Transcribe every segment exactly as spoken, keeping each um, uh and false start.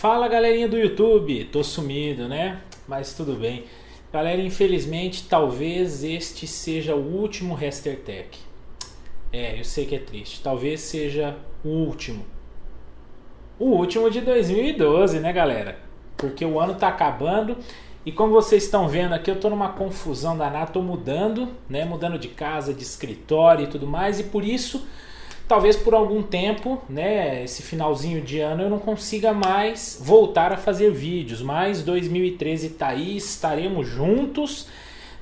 Fala galerinha do YouTube, tô sumido, né? Mas tudo bem. Galera, infelizmente, talvez este seja o último Rester Tech. É, eu sei que é triste. Talvez seja o último. O último de dois mil e doze, né galera? Porque o ano tá acabando. E como vocês estão vendo aqui, eu tô numa confusão danada. Tô mudando, né? Mudando de casa, de escritório e tudo mais. E por isso... Talvez por algum tempo, né, esse finalzinho de ano eu não consiga mais voltar a fazer vídeos, mas dois mil e treze tá aí, estaremos juntos,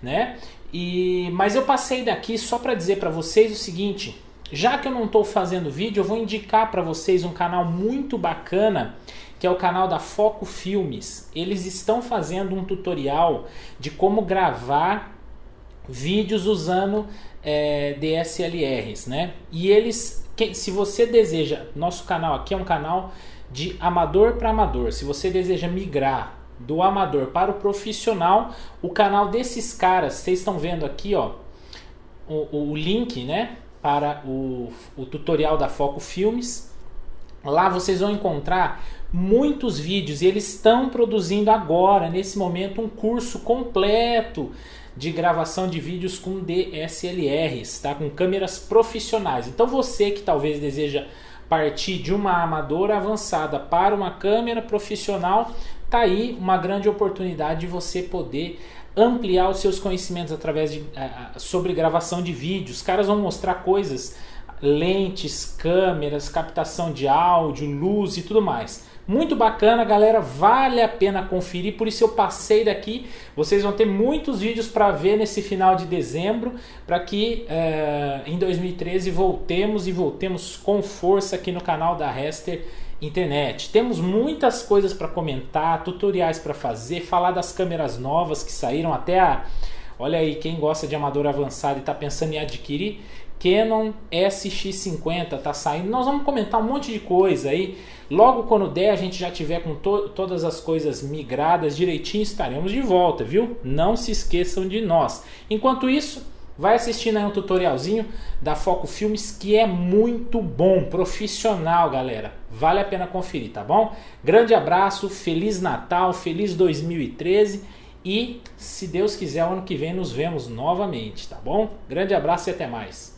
né? E mas eu passei daqui só para dizer para vocês o seguinte, já que eu não estou fazendo vídeo, eu vou indicar para vocês um canal muito bacana, que é o canal da Foco Filmes. Eles estão fazendo um tutorial de como gravar vídeos usando é, D S L Rs, né? E eles, que, se você deseja, nosso canal aqui é um canal de amador para amador. Se você deseja migrar do amador para o profissional, o canal desses caras, vocês estão vendo aqui, ó, o, o link, né, para o, o tutorial da Foco Filmes. Lá vocês vão encontrar muitos vídeos e eles estão produzindo agora, nesse momento, um curso completo de gravação de vídeos com D S L Rs, tá? Com câmeras profissionais. Então você que talvez deseja partir de uma amadora avançada para uma câmera profissional, tá aí uma grande oportunidade de você poder ampliar os seus conhecimentos através de, sobre gravação de vídeos. Os caras vão mostrar coisas, lentes, câmeras, captação de áudio, luz e tudo mais. Muito bacana, galera, vale a pena conferir, por isso eu passei daqui. Vocês vão ter muitos vídeos para ver nesse final de dezembro, para que é, em dois mil e treze voltemos e voltemos com força aqui no canal da Rester Internet. Temos muitas coisas para comentar, tutoriais para fazer, falar das câmeras novas que saíram até a... Olha aí, quem gosta de amador avançado e está pensando em adquirir, Canon S X cinquenta tá saindo. Nós vamos comentar um monte de coisa aí. Logo quando der, a gente já tiver com to todas as coisas migradas direitinho, estaremos de volta, viu? Não se esqueçam de nós. Enquanto isso, vai assistindo aí um tutorialzinho da Foco Filmes, que é muito bom, profissional, galera. Vale a pena conferir, tá bom? Grande abraço, Feliz Natal, Feliz dois mil e treze. E, se Deus quiser, ano que vem nos vemos novamente, tá bom? Grande abraço e até mais!